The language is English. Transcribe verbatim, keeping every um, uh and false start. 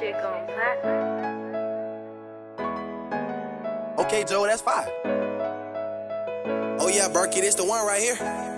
shit gon' platinum. Okay, Joe, that's fire. Oh yeah, Berki, this the one right here.